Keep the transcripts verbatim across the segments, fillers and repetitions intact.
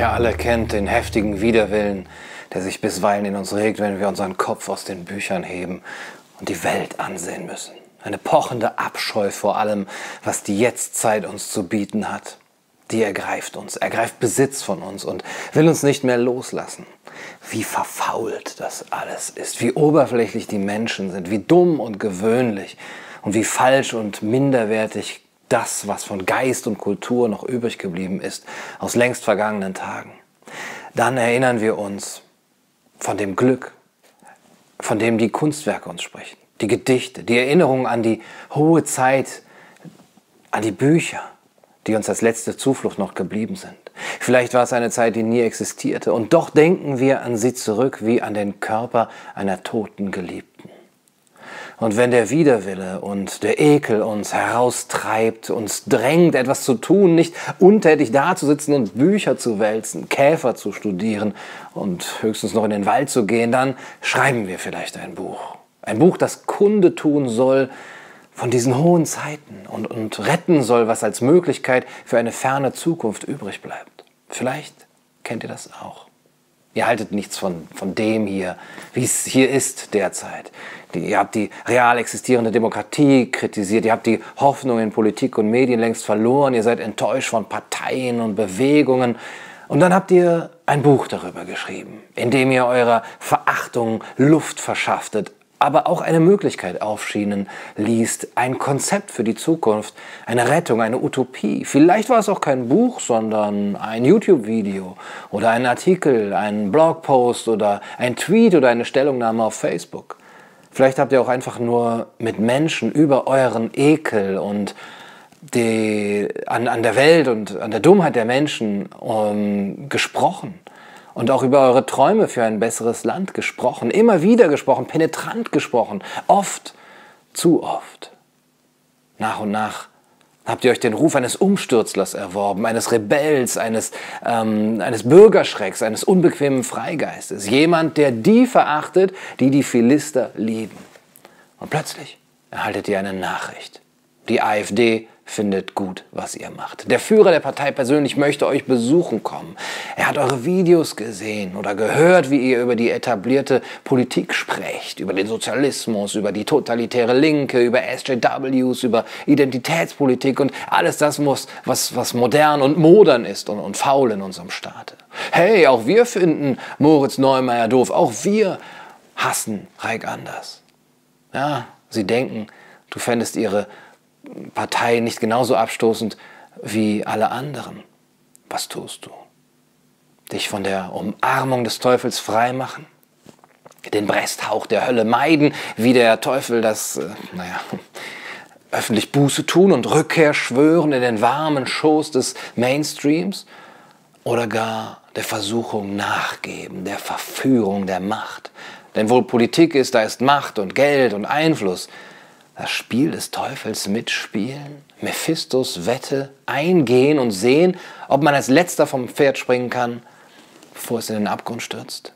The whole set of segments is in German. Ihr alle kennt den heftigen Widerwillen, der sich bisweilen in uns regt, wenn wir unseren Kopf aus den Büchern heben und die Welt ansehen müssen. Eine pochende Abscheu vor allem, was die Jetztzeit uns zu bieten hat. Die ergreift uns, ergreift Besitz von uns und will uns nicht mehr loslassen. Wie verfault das alles ist, wie oberflächlich die Menschen sind, wie dumm und gewöhnlich und wie falsch und minderwertig das, was von Geist und Kultur noch übrig geblieben ist, aus längst vergangenen Tagen. Dann erinnern wir uns von dem Glück, von dem die Kunstwerke uns sprechen, die Gedichte, die Erinnerung an die hohe Zeit, an die Bücher, die uns als letzte Zuflucht noch geblieben sind. Vielleicht war es eine Zeit, die nie existierte, und doch denken wir an sie zurück wie an den Körper einer toten Geliebten. Und wenn der Widerwille und der Ekel uns heraustreibt, uns drängt, etwas zu tun, nicht untätig dazusitzen und Bücher zu wälzen, Käfer zu studieren und höchstens noch in den Wald zu gehen, dann schreiben wir vielleicht ein Buch. Ein Buch, das Kunde tun soll von diesen hohen Zeiten und, und retten soll, was als Möglichkeit für eine ferne Zukunft übrig bleibt. Vielleicht kennt ihr das auch. Ihr haltet nichts von, von dem hier, wie es hier ist derzeit. Die, ihr habt die real existierende Demokratie kritisiert, ihr habt die Hoffnung in Politik und Medien längst verloren, ihr seid enttäuscht von Parteien und Bewegungen. Und dann habt ihr ein Buch darüber geschrieben, in dem ihr eurer Verachtung Luft verschafftet, aber auch eine Möglichkeit aufschienen ließt, ein Konzept für die Zukunft, eine Rettung, eine Utopie. Vielleicht war es auch kein Buch, sondern ein YouTube-Video oder ein Artikel, ein Blogpost oder ein Tweet oder eine Stellungnahme auf Facebook. Vielleicht habt ihr auch einfach nur mit Menschen über euren Ekel und die, an, an der Welt und an der Dummheit der Menschen um, gesprochen. Und auch über eure Träume für ein besseres Land gesprochen, immer wieder gesprochen, penetrant gesprochen, oft, zu oft. Nach und nach habt ihr euch den Ruf eines Umstürzlers erworben, eines Rebells, eines, ähm, eines Bürgerschrecks, eines unbequemen Freigeistes. Jemand, der die verachtet, die die Philister lieben. Und plötzlich erhaltet ihr eine Nachricht. Die AfD findet gut, was ihr macht. Der Führer der Partei persönlich möchte euch besuchen kommen. Er hat eure Videos gesehen oder gehört, wie ihr über die etablierte Politik sprecht, über den Sozialismus, über die totalitäre Linke, über S J Ws, über Identitätspolitik und alles das, muss, was, was modern und modern ist und, und faul in unserem Staate. Hey, auch wir finden Moritz Neumeier doof, auch wir hassen Reich Anders. Ja, sie denken, du fändest ihre Partei nicht genauso abstoßend wie alle anderen. Was tust du? Dich von der Umarmung des Teufels freimachen? Den Bresthauch der Hölle meiden, wie der Teufel das, äh, naja, öffentlich Buße tun und Rückkehr schwören in den warmen Schoß des Mainstreams? Oder gar der Versuchung nachgeben, der Verführung der Macht? Denn wo Politik ist, da ist Macht und Geld und Einfluss. Das Spiel des Teufels mitspielen, Mephistos Wette, eingehen und sehen, ob man als Letzter vom Pferd springen kann, bevor es in den Abgrund stürzt?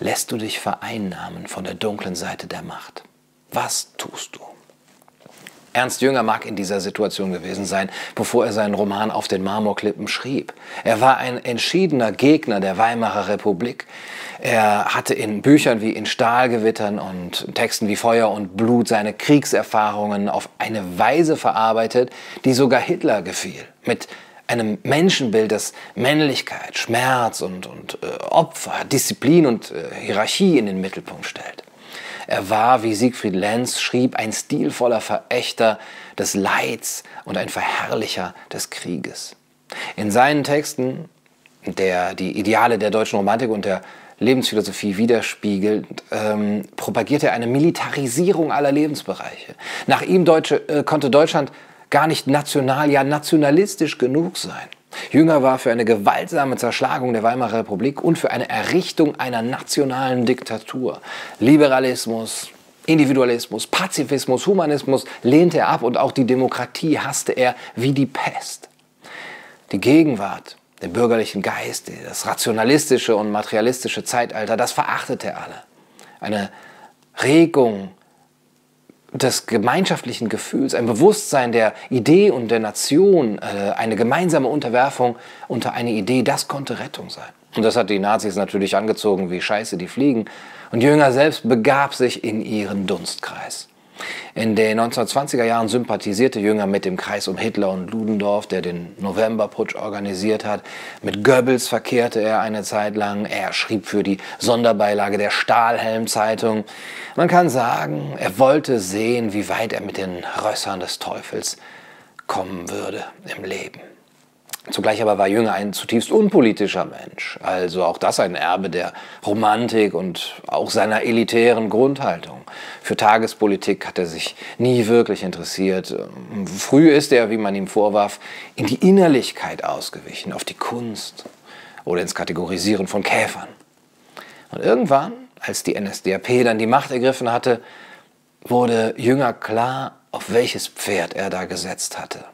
Lässt du dich vereinnahmen von der dunklen Seite der Macht? Was tust du? Ernst Jünger mag in dieser Situation gewesen sein, bevor er seinen Roman Auf den Marmorklippen schrieb. Er war ein entschiedener Gegner der Weimarer Republik. Er hatte in Büchern wie In Stahlgewittern und Texten wie Feuer und Blut seine Kriegserfahrungen auf eine Weise verarbeitet, die sogar Hitler gefiel. Mit einem Menschenbild, das Männlichkeit, Schmerz und, und äh, Opfer, Disziplin und äh, Hierarchie in den Mittelpunkt stellt. Er war, wie Siegfried Lenz schrieb, ein stilvoller Verächter des Leids und ein Verherrlicher des Krieges. In seinen Texten, der die Ideale der deutschen Romantik und der Lebensphilosophie widerspiegelt, ähm, propagierte er eine Militarisierung aller Lebensbereiche. Nach ihm Deutsche, äh, konnte Deutschland gar nicht national, ja nationalistisch genug sein. Jünger war für eine gewaltsame Zerschlagung der Weimarer Republik und für eine Errichtung einer nationalen Diktatur. Liberalismus, Individualismus, Pazifismus, Humanismus lehnte er ab und auch die Demokratie hasste er wie die Pest. Die Gegenwart, den bürgerlichen Geist, das rationalistische und materialistische Zeitalter, das verachtete er alle. Eine Regung des gemeinschaftlichen Gefühls, ein Bewusstsein der Idee und der Nation, eine gemeinsame Unterwerfung unter eine Idee, das konnte Rettung sein. Und das hat die Nazis natürlich angezogen, wie Scheiße die fliegen. Und Jünger selbst begab sich in ihren Dunstkreis. In den neunzehnhundertzwanziger Jahren sympathisierte Jünger mit dem Kreis um Hitler und Ludendorff, der den Novemberputsch organisiert hat. Mit Goebbels verkehrte er eine Zeit lang. Er schrieb für die Sonderbeilage der Stahlhelm-Zeitung. Man kann sagen, er wollte sehen, wie weit er mit den Rössern des Teufels kommen würde im Leben. Zugleich aber war Jünger ein zutiefst unpolitischer Mensch. Also auch das ein Erbe der Romantik und auch seiner elitären Grundhaltung. Für Tagespolitik hat er sich nie wirklich interessiert. Früh ist er, wie man ihm vorwarf, in die Innerlichkeit ausgewichen, auf die Kunst oder ins Kategorisieren von Käfern. Und irgendwann, als die N S D A P dann die Macht ergriffen hatte, wurde Jünger klar, auf welches Pferd er da gesetzt hatte.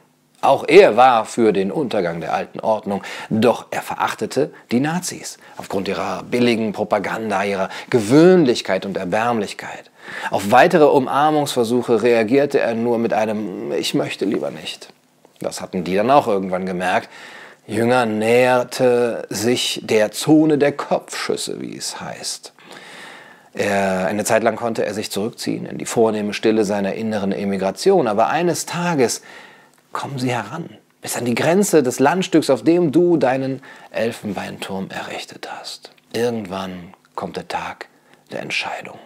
Auch er war für den Untergang der alten Ordnung, doch er verachtete die Nazis aufgrund ihrer billigen Propaganda, ihrer Gewöhnlichkeit und Erbärmlichkeit. Auf weitere Umarmungsversuche reagierte er nur mit einem „Ich möchte lieber nicht“. Das hatten die dann auch irgendwann gemerkt. Jünger näherte sich der Zone der Kopfschüsse, wie es heißt. Er, eine Zeit lang konnte er sich zurückziehen in die vornehme Stille seiner inneren Emigration, aber eines Tages kommen sie heran, bis an die Grenze des Landstücks, auf dem du deinen Elfenbeinturm errichtet hast. Irgendwann kommt der Tag der Entscheidung.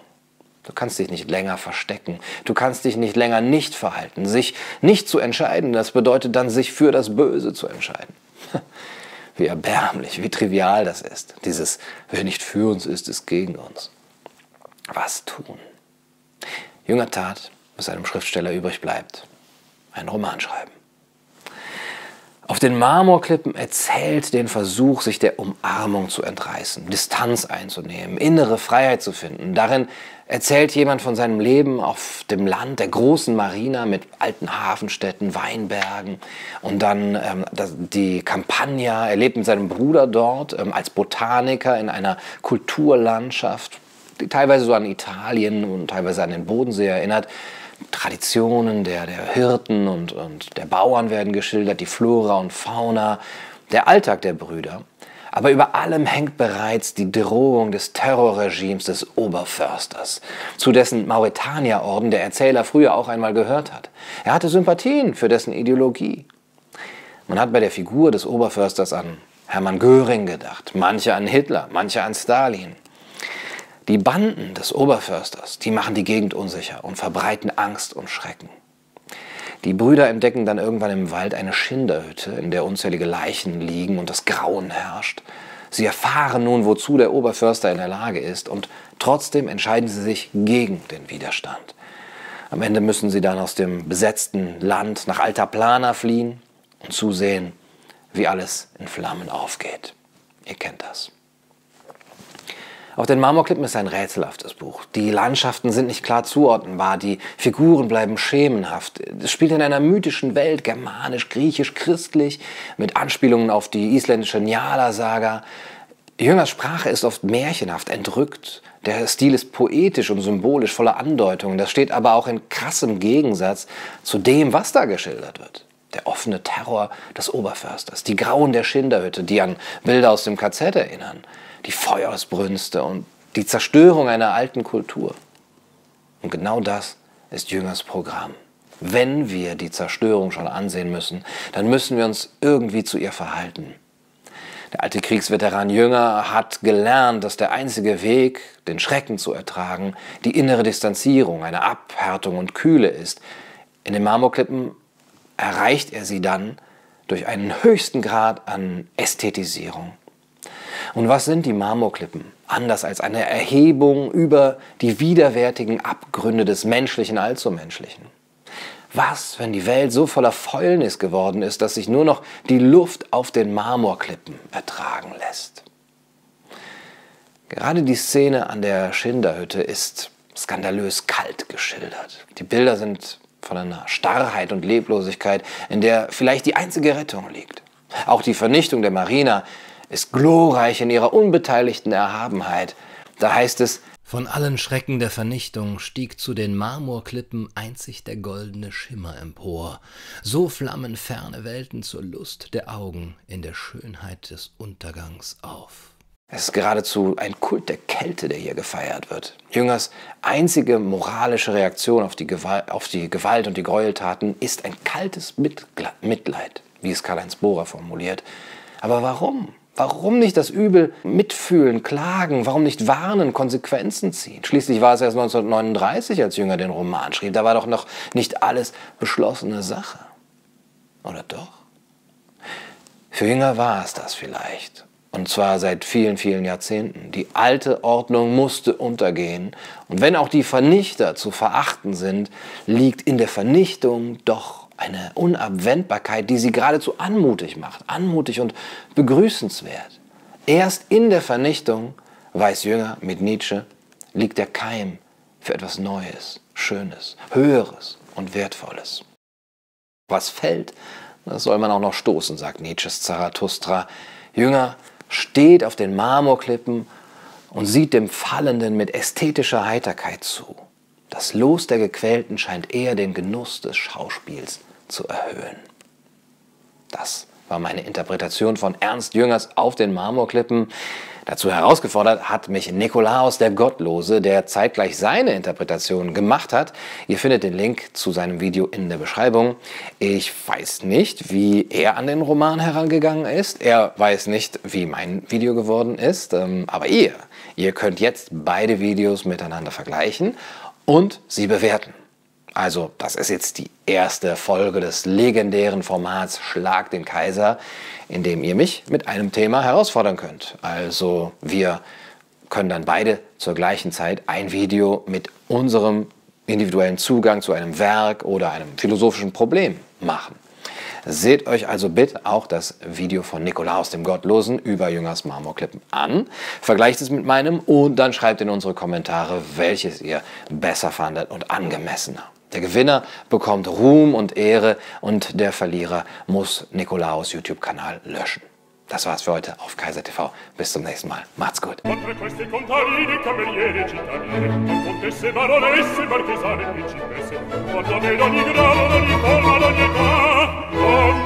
Du kannst dich nicht länger verstecken, du kannst dich nicht länger nicht verhalten. Sich nicht zu entscheiden, das bedeutet dann, sich für das Böse zu entscheiden. Wie erbärmlich, wie trivial das ist. Dieses, wer nicht für uns ist, ist gegen uns. Was tun? Jünger tat, was einem Schriftsteller übrig bleibt. Einen Roman schreiben. Auf den Marmorklippen erzählt den Versuch, sich der Umarmung zu entreißen, Distanz einzunehmen, innere Freiheit zu finden. Darin erzählt jemand von seinem Leben auf dem Land, der großen Marina mit alten Hafenstädten, Weinbergen und dann ähm, die Campagna. Er lebt mit seinem Bruder dort ähm, als Botaniker in einer Kulturlandschaft, die teilweise so an Italien und teilweise an den Bodensee erinnert. Traditionen der, der Hirten und, und der Bauern werden geschildert, die Flora und Fauna, der Alltag der Brüder. Aber über allem hängt bereits die Drohung des Terrorregimes des Oberförsters, zu dessen Mauretanierorden der Erzähler früher auch einmal gehört hat. Er hatte Sympathien für dessen Ideologie. Man hat bei der Figur des Oberförsters an Hermann Göring gedacht, manche an Hitler, manche an Stalin. Die Banden des Oberförsters, die machen die Gegend unsicher und verbreiten Angst und Schrecken. Die Brüder entdecken dann irgendwann im Wald eine Schinderhütte, in der unzählige Leichen liegen und das Grauen herrscht. Sie erfahren nun, wozu der Oberförster in der Lage ist, und trotzdem entscheiden sie sich gegen den Widerstand. Am Ende müssen sie dann aus dem besetzten Land nach Alta Plana fliehen und zusehen, wie alles in Flammen aufgeht. Ihr kennt das. Auf den Marmorklippen ist ein rätselhaftes Buch. Die Landschaften sind nicht klar zuordnenbar, die Figuren bleiben schemenhaft. Es spielt in einer mythischen Welt, germanisch, griechisch, christlich, mit Anspielungen auf die isländische Njala-Saga. Jüngers Sprache ist oft märchenhaft, entrückt. Der Stil ist poetisch und symbolisch, voller Andeutungen. Das steht aber auch in krassem Gegensatz zu dem, was da geschildert wird. Der offene Terror des Oberförsters, die Grauen der Schinderhütte, die an Bilder aus dem K Z erinnern, die Feuersbrünste und die Zerstörung einer alten Kultur. Und genau das ist Jüngers Programm. Wenn wir die Zerstörung schon ansehen müssen, dann müssen wir uns irgendwie zu ihr verhalten. Der alte Kriegsveteran Jünger hat gelernt, dass der einzige Weg, den Schrecken zu ertragen, die innere Distanzierung, eine Abhärtung und Kühle ist. In den Marmorklippen erreicht er sie dann durch einen höchsten Grad an Ästhetisierung. Und was sind die Marmorklippen? Anders als eine Erhebung über die widerwärtigen Abgründe des Menschlichen, Allzumenschlichen. Was, wenn die Welt so voller Fäulnis geworden ist, dass sich nur noch die Luft auf den Marmorklippen ertragen lässt? Gerade die Szene an der Schinderhütte ist skandalös kalt geschildert. Die Bilder sind von einer Starrheit und Leblosigkeit, in der vielleicht die einzige Rettung liegt. Auch die Vernichtung der Marina ist glorreich in ihrer unbeteiligten Erhabenheit. Da heißt es, Von allen Schrecken der Vernichtung stieg zu den Marmorklippen einzig der goldene Schimmer empor. So flammen ferne Welten zur Lust der Augen in der Schönheit des Untergangs auf. Es ist geradezu ein Kult der Kälte, der hier gefeiert wird. Jüngers einzige moralische Reaktion auf die Gewalt, auf die Gewalt und die Gräueltaten ist ein kaltes Mitleid, wie es Karl-Heinz Bohrer formuliert. Aber warum? Warum nicht das Übel mitfühlen, klagen? Warum nicht warnen, Konsequenzen ziehen? Schließlich war es erst neunzehnhundertneununddreißig, als Jünger den Roman schrieb. Da war doch noch nicht alles beschlossene Sache. Oder doch? Für Jünger war es das vielleicht. Und zwar seit vielen, vielen Jahrzehnten. Die alte Ordnung musste untergehen. Und wenn auch die Vernichter zu verachten sind, liegt in der Vernichtung doch eine Unabwendbarkeit, die sie geradezu anmutig macht, anmutig und begrüßenswert. Erst in der Vernichtung, weiß Jünger mit Nietzsche, liegt der Keim für etwas Neues, Schönes, Höheres und Wertvolles. Was fällt, das soll man auch noch stoßen, sagt Nietzsches Zarathustra. Jünger steht auf den Marmorklippen und sieht dem Fallenden mit ästhetischer Heiterkeit zu. Das Los der Gequälten scheint eher den Genuss des Schauspiels zu erhöhen. Das war meine Interpretation von Ernst Jüngers Auf den Marmorklippen. Dazu herausgefordert hat mich Nikolaus der Gottlose, der zeitgleich seine Interpretation gemacht hat. Ihr findet den Link zu seinem Video in der Beschreibung. Ich weiß nicht, wie er an den Roman herangegangen ist. Er weiß nicht, wie mein Video geworden ist. Aber ihr, ihr könnt jetzt beide Videos miteinander vergleichen und sie bewerten. Also, das ist jetzt die erste Folge des legendären Formats Schlag den Kaiser, in dem ihr mich mit einem Thema herausfordern könnt. Also, wir können dann beide zur gleichen Zeit ein Video mit unserem individuellen Zugang zu einem Werk oder einem philosophischen Problem machen. Seht euch also bitte auch das Video von Nikolaus dem Gottlosen über Jüngers Marmorklippen an, vergleicht es mit meinem und dann schreibt in unsere Kommentare, welches ihr besser fandet und angemessener. Der Gewinner bekommt Ruhm und Ehre und der Verlierer muss Nikolaus YouTube-Kanal löschen. Das war's für heute auf KaiserTV. Bis zum nächsten Mal. Macht's gut. Oh,